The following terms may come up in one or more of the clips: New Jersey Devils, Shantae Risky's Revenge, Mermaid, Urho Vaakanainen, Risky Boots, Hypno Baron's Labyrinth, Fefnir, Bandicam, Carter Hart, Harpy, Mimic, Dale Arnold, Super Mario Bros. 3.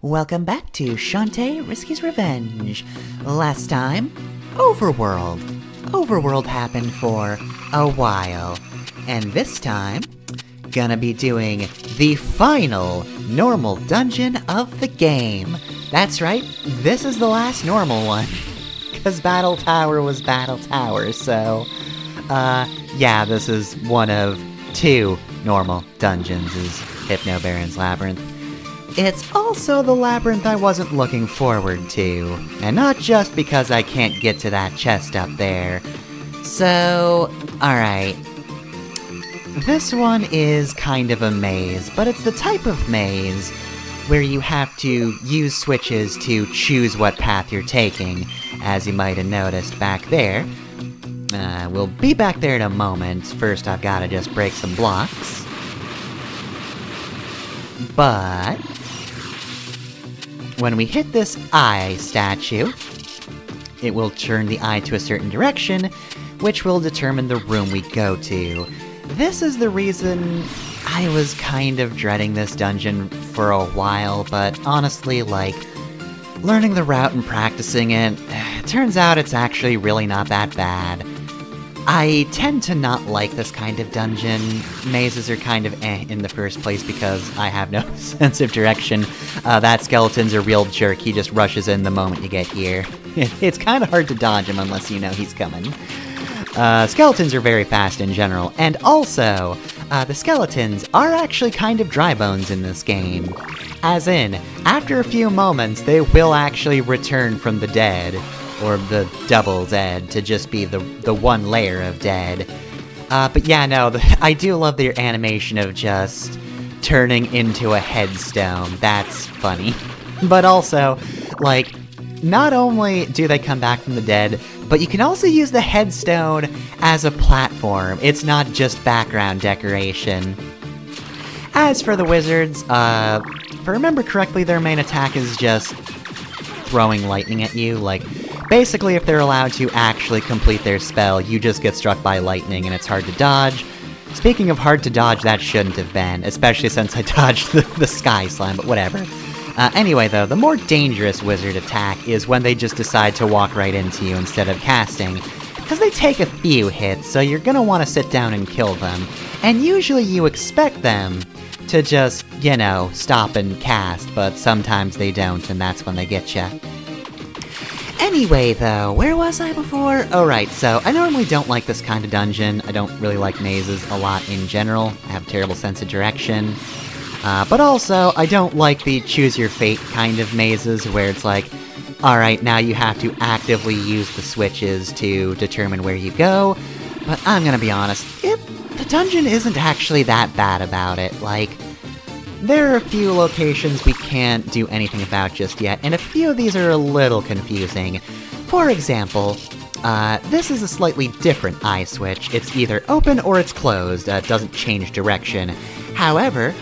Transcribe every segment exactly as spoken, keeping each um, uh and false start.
Welcome back to Shantae Risky's Revenge. Last time, Overworld. Overworld happened for a while. And this time, gonna be doing the final normal dungeon of the game. That's right, this is the last normal one. Because Battle Tower was Battle Tower, so... Uh, yeah, this is one of two normal dungeons, is Hypno Baron's Labyrinth. It's also the labyrinth I wasn't looking forward to. And not just because I can't get to that chest up there. So, alright. This one is kind of a maze, but it's the type of maze where you have to use switches to choose what path you're taking, as you might have noticed back there. Uh, we'll be back there in a moment. First, I've gotta just break some blocks. But when we hit this eye statue, it will turn the eye to a certain direction, which will determine the room we go to. This is the reason I was kind of dreading this dungeon for a while, but honestly, like, learning the route and practicing it, turns out it's actually really not that bad. I tend to not like this kind of dungeon. Mazes are kind of eh in the first place because I have no sense of direction. Uh, that skeleton's a real jerk. He just rushes in the moment you get here. It's kind of hard to dodge him unless you know he's coming. Uh, skeletons are very fast in general, and also, uh, the skeletons are actually kind of dry bones in this game. As in, after a few moments, they will actually return from the dead, or the double dead, to just be the, the one layer of dead. Uh, but yeah, no, the, I do love their animation of just turning into a headstone. That's funny. But also, like, not only do they come back from the dead, but you can also use the headstone as a platform. It's not just background decoration. As for the wizards, uh, if I remember correctly, their main attack is just throwing lightning at you. Like, basically, if they're allowed to actually complete their spell, you just get struck by lightning and it's hard to dodge. Speaking of hard to dodge, that shouldn't have been, especially since I dodged the, the sky slime, but whatever. Uh, anyway, though, the more dangerous wizard attack is when they just decide to walk right into you instead of casting, because they take a few hits, so you're gonna want to sit down and kill them. And usually you expect them to just, you know, stop and cast, but sometimes they don't, and that's when they get ya. Anyway, though, where was I before? Oh, right, so I normally don't like this kind of dungeon. I don't really like mazes a lot in general. I have a terrible sense of direction. Uh, but also, I don't like the choose-your-fate kind of mazes, where it's like, alright, now you have to actively use the switches to determine where you go, but I'm gonna be honest, it, the dungeon isn't actually that bad about it. Like, there are a few locations we can't do anything about just yet, and a few of these are a little confusing. For example, uh, this is a slightly different eye switch. It's either open or it's closed. Uh, it doesn't change direction. However,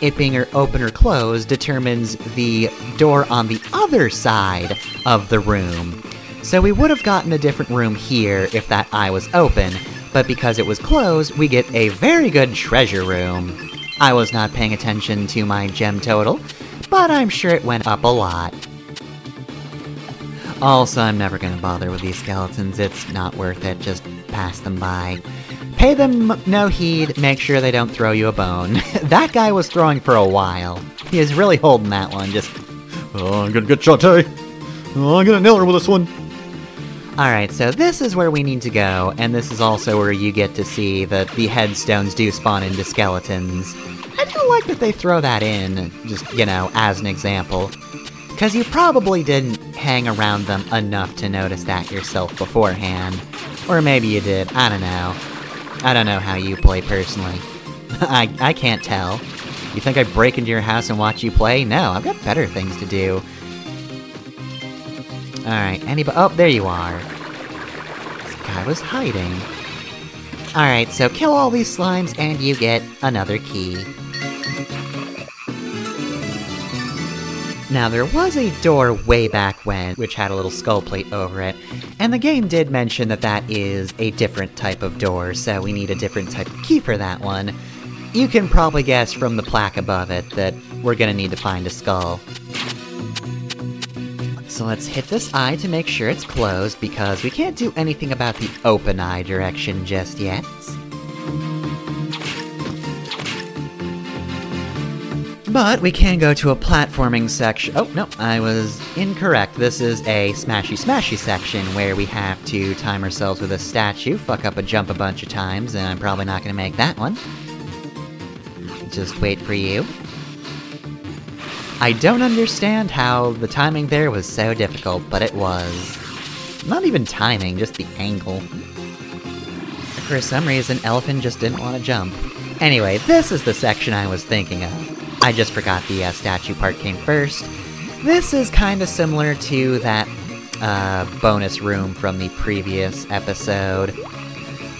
it being open or closed determines the door on the other side of the room. So we would have gotten a different room here if that eye was open, but because it was closed, we get a very good treasure room. I was not paying attention to my gem total, but I'm sure it went up a lot. Also, I'm never gonna bother with these skeletons. It's not worth it. Just pass them by. Pay them no heed, make sure they don't throw you a bone. That guy was throwing for a while. He is really holding that one, just... Oh, I'm gonna get Shantae! Oh, I'm gonna nail her with this one! Alright, so this is where we need to go, and this is also where you get to see that the headstones do spawn into skeletons. I do like that they throw that in, just, you know, as an example. Because you probably didn't hang around them enough to notice that yourself beforehand. Or maybe you did, I don't know. I don't know how you play, personally. I, I can't tell. You think I break into your house and watch you play? No, I've got better things to do. Alright, anybody- oh, there you are. This guy was hiding. Alright, so kill all these slimes and you get another key. Now, there was a door way back when, which had a little skull plate over it, and the game did mention that that is a different type of door, so we need a different type of key for that one. You can probably guess from the plaque above it that we're gonna need to find a skull. So let's hit this eye to make sure it's closed, because we can't do anything about the open eye direction just yet. But we can go to a platforming section. Oh, no, I was incorrect. This is a smashy smashy section where we have to time ourselves with a statue, fuck up a jump a bunch of times, and I'm probably not gonna make that one. Just wait for you. I don't understand how the timing there was so difficult, but it was. Not even timing, just the angle. For some reason, Elephant just didn't want to jump. Anyway, this is the section I was thinking of. I just forgot the uh, statue part came first. This is kind of similar to that uh, bonus room from the previous episode.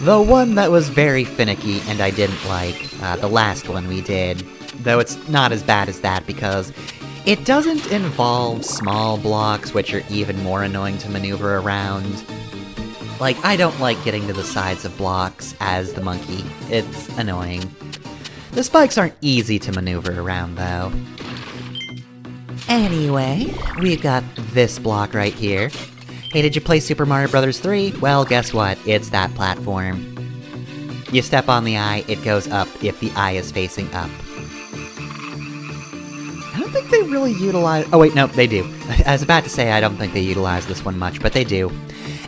The one that was very finicky and I didn't like, uh, the last one we did. Though it's not as bad as that because it doesn't involve small blocks, which are even more annoying to maneuver around. Like, I don't like getting to the sides of blocks as the monkey. It's annoying. The spikes aren't easy to maneuver around, though. Anyway, we've got this block right here. Hey, did you play Super Mario Bros. three? Well, guess what? It's that platform. You step on the eye, it goes up if the eye is facing up. I don't think they really utilize... Oh, wait, no, they do. I was about to say I don't think they utilize this one much, but they do.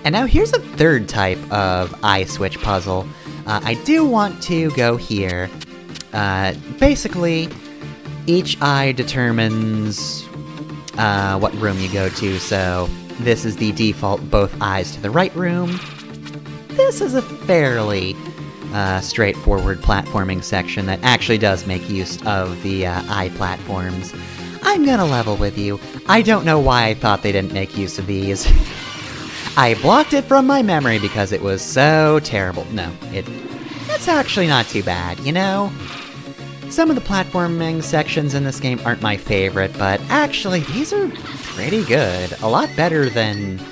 And now here's a third type of eye switch puzzle. Uh, I do want to go here. Uh, basically, each eye determines uh, what room you go to, so this is the default both eyes to the right room. This is a fairly uh, straightforward platforming section that actually does make use of the uh, eye platforms. I'm gonna level with you. I don't know why I thought they didn't make use of these. I blocked it from my memory because it was so terrible. No, it, it's actually not too bad, you know? Some of the platforming sections in this game aren't my favorite, but actually these are pretty good. A lot better than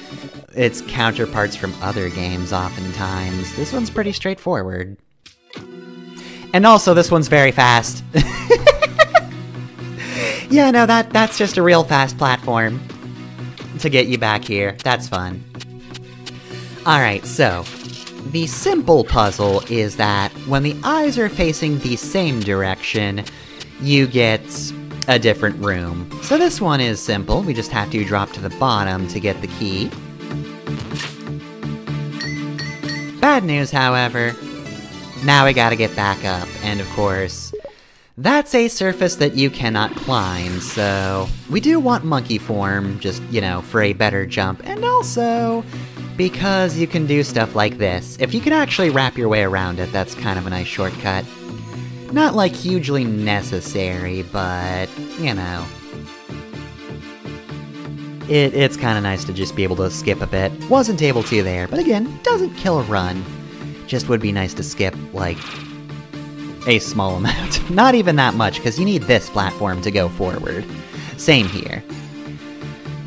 its counterparts from other games oftentimes. This one's pretty straightforward. And also, this one's very fast. Yeah, no, that that's just a real fast platform to get you back here. That's fun. Alright, so... the simple puzzle is that when the eyes are facing the same direction, you get a different room. So this one is simple, we just have to drop to the bottom to get the key. Bad news, however, now we gotta get back up, and of course, that's a surface that you cannot climb, so we do want monkey form, just, you know, for a better jump, and also... because you can do stuff like this. If you can actually wrap your way around it, that's kind of a nice shortcut. Not like hugely necessary, but, you know. It, it's kind of nice to just be able to skip a bit. Wasn't able to there, but again, doesn't kill a run. Just would be nice to skip, like, a small amount. Not even that much, because you need this platform to go forward. Same here.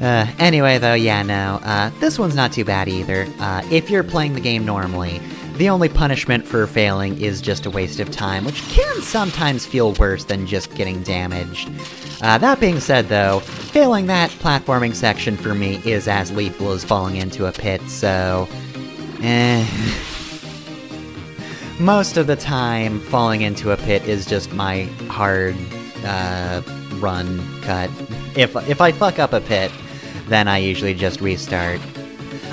Uh, anyway though, yeah, no, uh, this one's not too bad either. Uh, if you're playing the game normally, the only punishment for failing is just a waste of time, which can sometimes feel worse than just getting damaged. Uh, that being said though, failing that platforming section for me is as lethal as falling into a pit, so... eh... Most of the time, falling into a pit is just my hard, uh, run cut. If, if I fuck up a pit, then I usually just restart.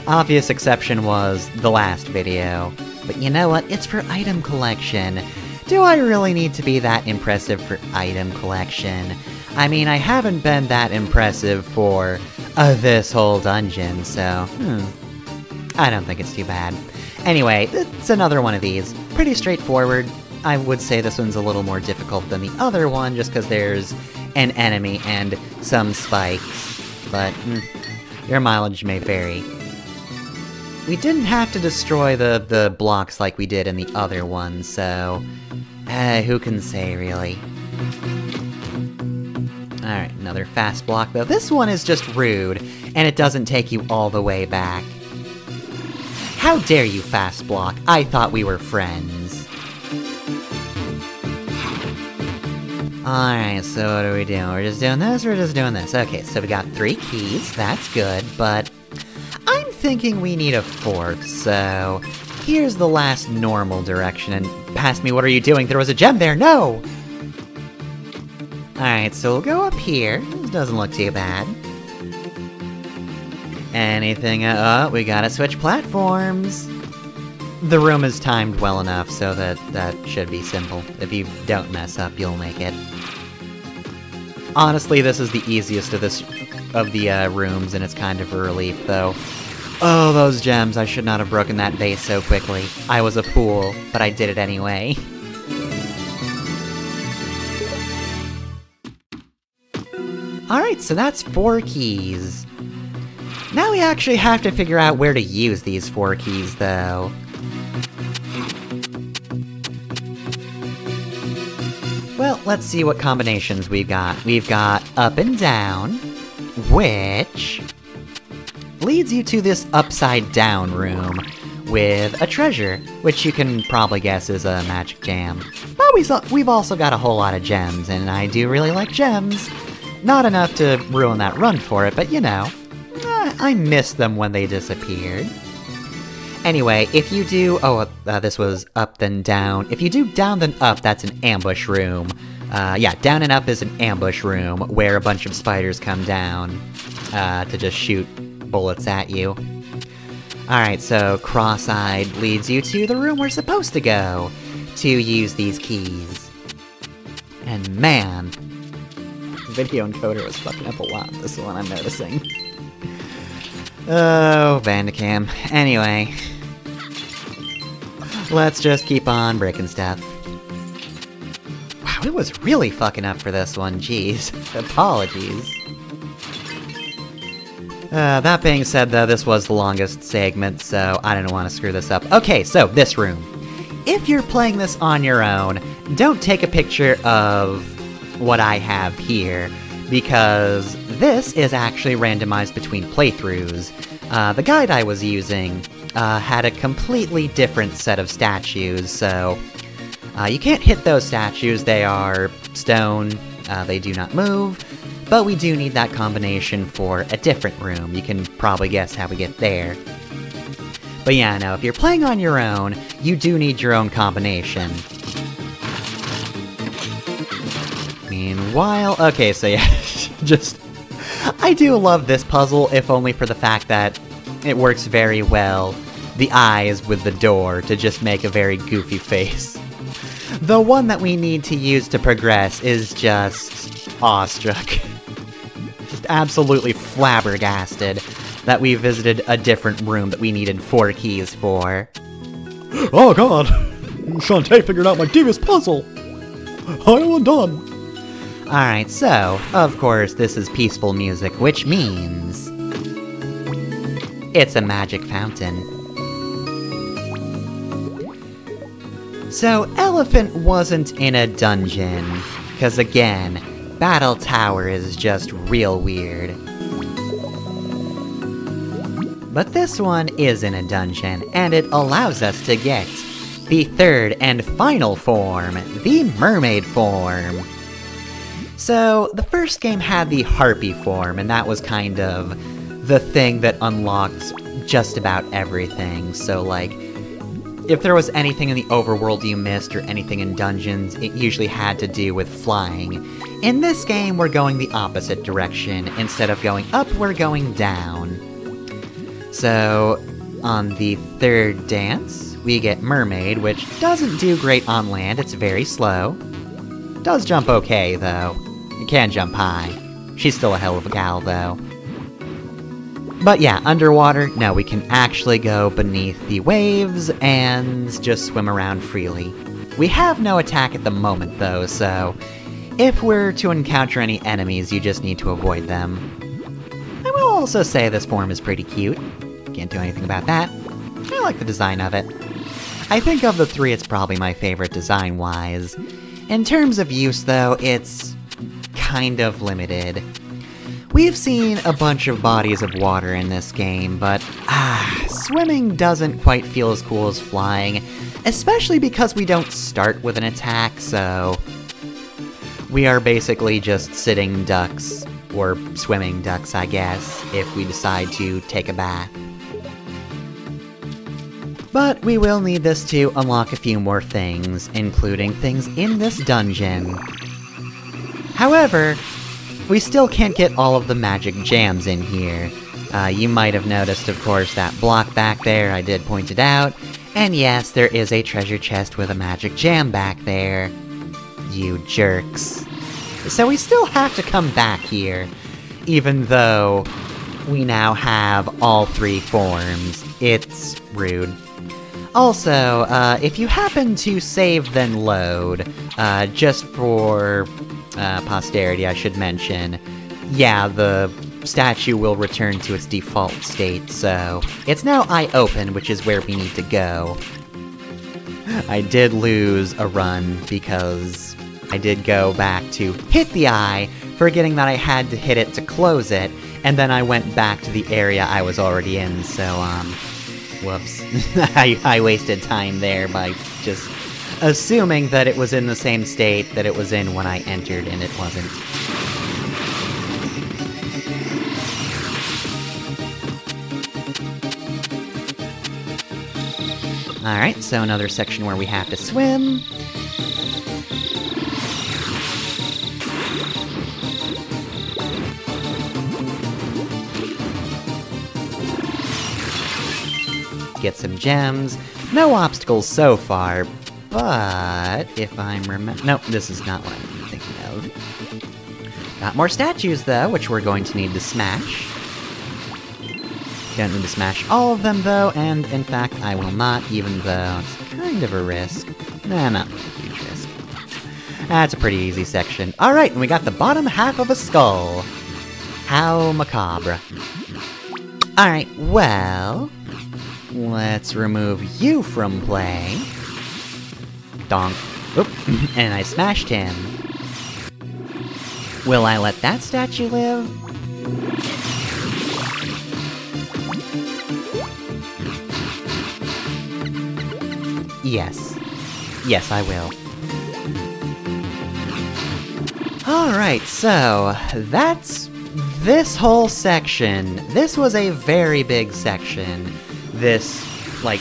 Obvious exception was the last video. But you know what? It's for item collection. Do I really need to be that impressive for item collection? I mean, I haven't been that impressive for uh, this whole dungeon, so... hmm. I don't think it's too bad. Anyway, it's another one of these. Pretty straightforward. I would say this one's a little more difficult than the other one, just because there's an enemy and some spikes. But, mm, your mileage may vary. We didn't have to destroy the, the blocks like we did in the other one, so... Uh, who can say, really? Alright, another fast block, though. This one is just rude, and it doesn't take you all the way back. How dare you fast block? I thought we were friends. Alright, so what are we doing? We're just doing this, we're just doing this. Okay, so we got three keys, that's good, but I'm thinking we need a fourth, so here's the last normal direction, and pass me, what are you doing? There was a gem there, no! Alright, so we'll go up here, this doesn't look too bad. Anything, uh, oh, we gotta switch platforms! The room is timed well enough, so that that should be simple. If you don't mess up, you'll make it. Honestly, this is the easiest of this of the uh, rooms, and it's kind of a relief, though. Oh, those gems! I should not have broken that vase so quickly. I was a fool, but I did it anyway. Alright, so that's four keys. Now we actually have to figure out where to use these four keys, though. Well, let's see what combinations we've got. We've got up and down, which leads you to this upside down room with a treasure, which you can probably guess is a magic jam. But we saw, we've also got a whole lot of gems, and I do really like gems. Not enough to ruin that run for it, but you know, eh, I missed them when they disappeared. Anyway, if you do... Oh, uh, this was up then down. If you do down then up, that's an ambush room. Uh, yeah, down and up is an ambush room where a bunch of spiders come down uh, to just shoot bullets at you. Alright, so cross-eyed leads you to the room we're supposed to go to use these keys. And man, video encoder was fucking up a lot. This is what I'm noticing. Oh, Bandicam. Anyway, let's just keep on breaking stuff. Wow, it was really fucking up for this one, jeez. Apologies. Uh, that being said, though, this was the longest segment, so I didn't want to screw this up. Okay, so, this room. If you're playing this on your own, don't take a picture of what I have here, because this is actually randomized between playthroughs. Uh, the guide I was using uh, had a completely different set of statues, so uh, you can't hit those statues, they are stone, uh, they do not move, but we do need that combination for a different room. You can probably guess how we get there. But yeah, no, if you're playing on your own, you do need your own combination. Meanwhile, okay, so yeah, just... I do love this puzzle, if only for the fact that it works very well, the eyes with the door, to just make a very goofy face. The one that we need to use to progress is just... awestruck. Just absolutely flabbergasted that we visited a different room that we needed four keys for. Oh god! Shantae figured out my deepest puzzle! I am done! Alright, so, of course, this is peaceful music, which means it's a magic fountain. So, Elephant wasn't in a dungeon, because again, Battle Tower is just real weird. But this one is in a dungeon, and it allows us to get the third and final form, the Mermaid form. So, the first game had the Harpy form, and that was kind of the thing that unlocked just about everything. So, like, if there was anything in the overworld you missed or anything in dungeons, it usually had to do with flying. In this game, we're going the opposite direction. Instead of going up, we're going down. So, on the third dance, we get Mermaid, which doesn't do great on land. It's very slow. Does jump okay, though. You can jump high. She's still a hell of a gal, though. But yeah, underwater, no, we can actually go beneath the waves and just swim around freely. We have no attack at the moment, though, so if we're to encounter any enemies, you just need to avoid them. I will also say this form is pretty cute. Can't do anything about that. I like the design of it. I think of the three, it's probably my favorite design-wise. In terms of use, though, it's kind of limited. We've seen a bunch of bodies of water in this game, but ah, swimming doesn't quite feel as cool as flying, especially because we don't start with an attack, so... We are basically just sitting ducks, or swimming ducks, I guess, if we decide to take a bath. But we will need this to unlock a few more things, including things in this dungeon. However, we still can't get all of the magic jams in here. Uh, you might have noticed, of course, that block back there, I did point it out. And yes, there is a treasure chest with a magic jam back there. You jerks. So we still have to come back here, even though we now have all three forms. It's rude. Also, uh, if you happen to save then load, uh, just for uh, posterity I should mention, yeah, the statue will return to its default state, so it's now eye open, which is where we need to go. I did lose a run because I did go back to hit the eye, forgetting that I had to hit it to close it, and then I went back to the area I was already in, so, um, whoops. I, I wasted time there by just assuming that it was in the same state that it was in when I entered, and it wasn't. Alright, so another section where we have to swim. Get some gems. No obstacles so far, but if I'm remember- nope, this is not what I'm thinking of. Got more statues though, which we're going to need to smash. Don't need to smash all of them though, and in fact I will not, even though it's kind of a risk. Nah, not really a huge risk. That's a pretty easy section. Alright, and we got the bottom half of a skull. How macabre. Alright, well, let's remove you from play. Donk. Oop. And I smashed him. Will I let that statue live? Yes. Yes, I will. Alright, so that's this whole section. This was a very big section. This, like,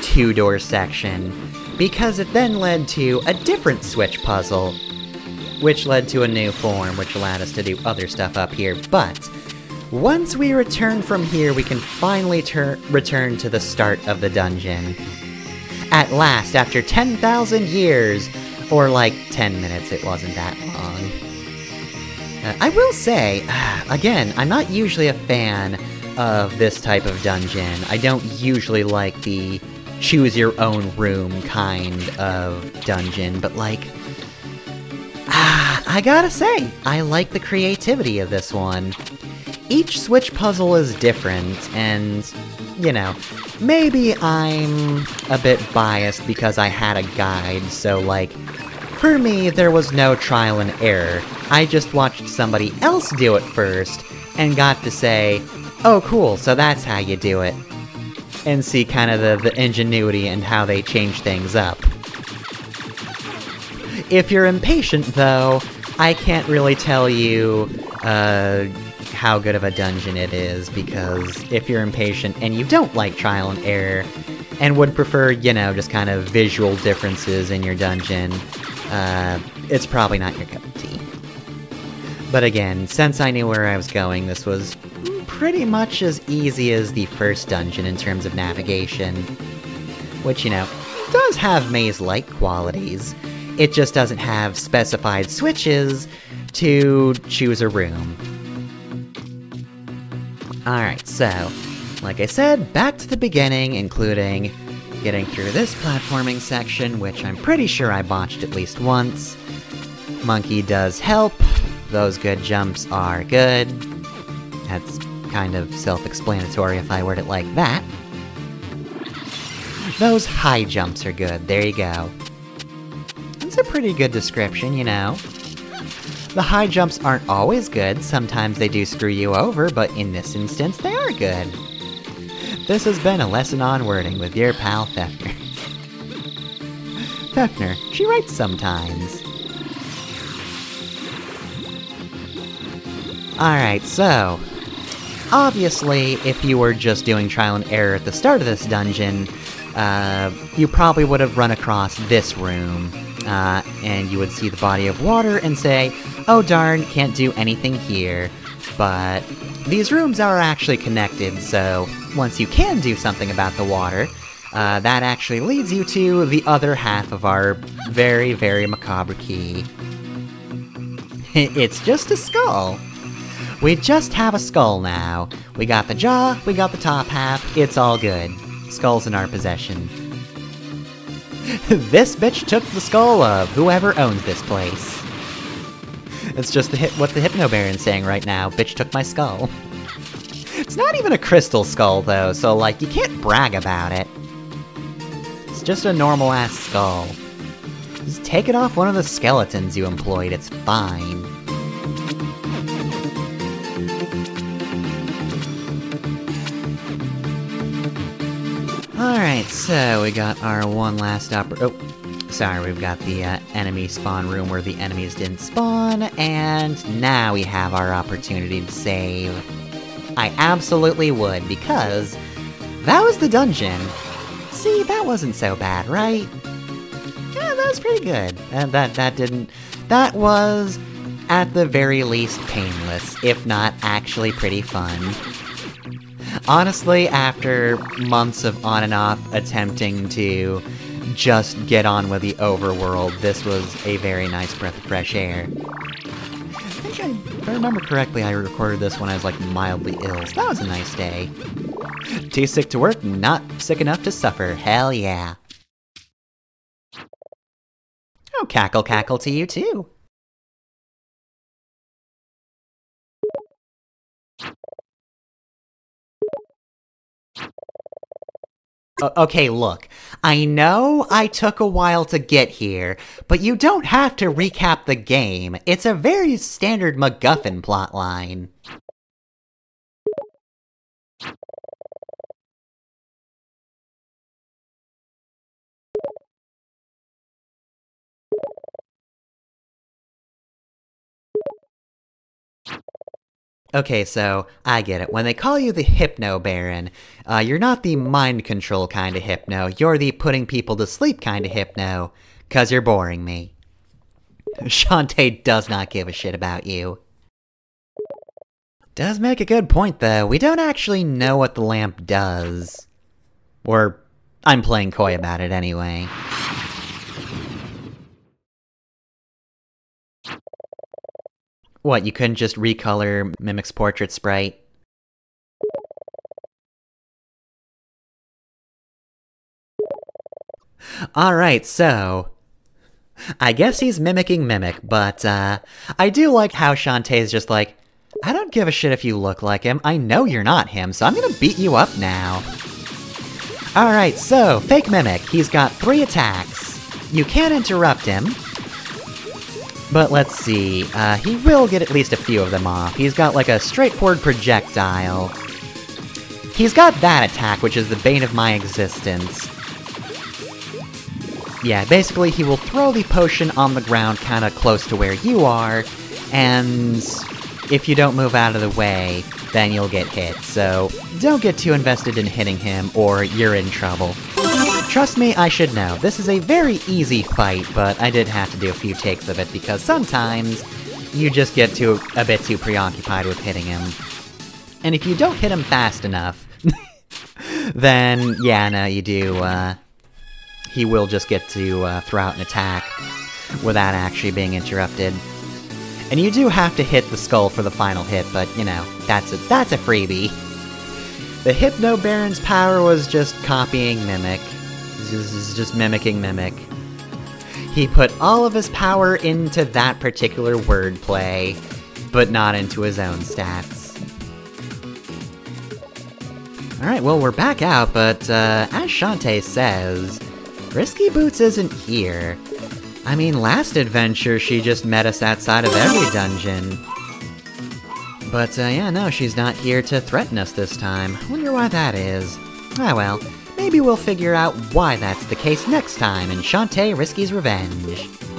two-door section, because it then led to a different switch puzzle, which led to a new form, which allowed us to do other stuff up here, but once we return from here, we can finally tur- return to the start of the dungeon. At last, after ten thousand years, or like ten minutes, it wasn't that long. Uh, I will say, again, I'm not usually a fan of this type of dungeon. I don't usually like the choose your own room kind of dungeon, but like, ah, I gotta say, I like the creativity of this one. Each switch puzzle is different, and, you know, maybe I'm a bit biased because I had a guide, so like, for me, there was no trial and error. I just watched somebody else do it first, and got to say, oh cool, so that's how you do it, and see kind of the, the ingenuity and how they change things up. If you're impatient though, I can't really tell you uh, how good of a dungeon it is, because if you're impatient and you don't like trial and error, and would prefer, you know, just kind of visual differences in your dungeon, uh, it's probably not your cup of tea. But again, since I knew where I was going, this was pretty much as easy as the first dungeon in terms of navigation, which, you know, does have maze-like qualities. It just doesn't have specified switches to choose a room. Alright, so, like I said, back to the beginning, including getting through this platforming section, which I'm pretty sure I botched at least once. Monkey does help. Those good jumps are good. That's kind of self-explanatory if I word it like that. Those high jumps are good, there you go. That's a pretty good description, you know. The high jumps aren't always good, sometimes they do screw you over, but in this instance, they are good. This has been a lesson on wording with your pal Fefnir. Fefnir, she writes sometimes. Alright, so... obviously, if you were just doing trial and error at the start of this dungeon, uh, you probably would have run across this room, uh, and you would see the body of water and say, oh darn, can't do anything here. But these rooms are actually connected, so once you can do something about the water, uh, that actually leads you to the other half of our very, very macabre key. It's just a skull! We just have a skull now. We got the jaw, we got the top half, it's all good. Skull's in our possession. This bitch took the skull of whoever owns this place. It's just the hip what the Hypno Baron's saying right now, bitch took my skull. It's not even a crystal skull though, so like, you can't brag about it. It's just a normal ass skull. Just take it off one of the skeletons you employed, it's fine. Alright, so we got our one last oppor- oh, sorry, we've got the uh, enemy spawn room where the enemies didn't spawn, and now we have our opportunity to save. I absolutely would, because that was the dungeon. See, that wasn't so bad, right? Yeah, that was pretty good. And that, that didn't... that was, at the very least, painless, if not actually pretty fun. Honestly, after months of on and off attempting to just get on with the overworld, this was a very nice breath of fresh air. I think I, if I remember correctly, I recorded this when I was like mildly ill, so that was a nice day. Too sick to work, not sick enough to suffer, hell yeah. Oh, cackle cackle to you too. Okay, look, I know I took a while to get here, but you don't have to recap the game. It's a very standard MacGuffin plotline. Okay, so, I get it. When they call you the Hypno Baron, uh, you're not the mind control kind of hypno, you're the putting people to sleep kind of hypno, cause you're boring me. Shantae does not give a shit about you. Does make a good point, though. We don't actually know what the lamp does. Or, I'm playing coy about it anyway. What, you couldn't just recolor Mimic's portrait sprite? Alright, so... I guess he's mimicking Mimic, but, uh... I do like how Shantae's just like, I don't give a shit if you look like him, I know you're not him, so I'm gonna beat you up now. Alright, so, fake Mimic, he's got three attacks. You can't interrupt him. But let's see, uh, he will get at least a few of them off. He's got like a straightforward projectile. He's got that attack, which is the bane of my existence. Yeah, basically he will throw the potion on the ground kinda close to where you are, and if you don't move out of the way, then you'll get hit. So don't get too invested in hitting him or you're in trouble. Trust me, I should know. This is a very easy fight, but I did have to do a few takes of it because sometimes you just get too a bit too preoccupied with hitting him. And if you don't hit him fast enough, then yeah, no, you do, uh, he will just get to uh, throw out an attack without actually being interrupted. And you do have to hit the skull for the final hit, but you know, that's a, that's a freebie. The Hypno Baron's power was just copying Mimic. This is just mimicking Mimic. He put all of his power into that particular wordplay, but not into his own stats. Alright, well, we're back out, but uh, as Shantae says, Risky Boots isn't here. I mean, last adventure she just met us outside of every dungeon. But uh, yeah, no, she's not here to threaten us this time. Wonder why that is. Ah well. Maybe we'll figure out why that's the case next time in Shantae Risky's Revenge.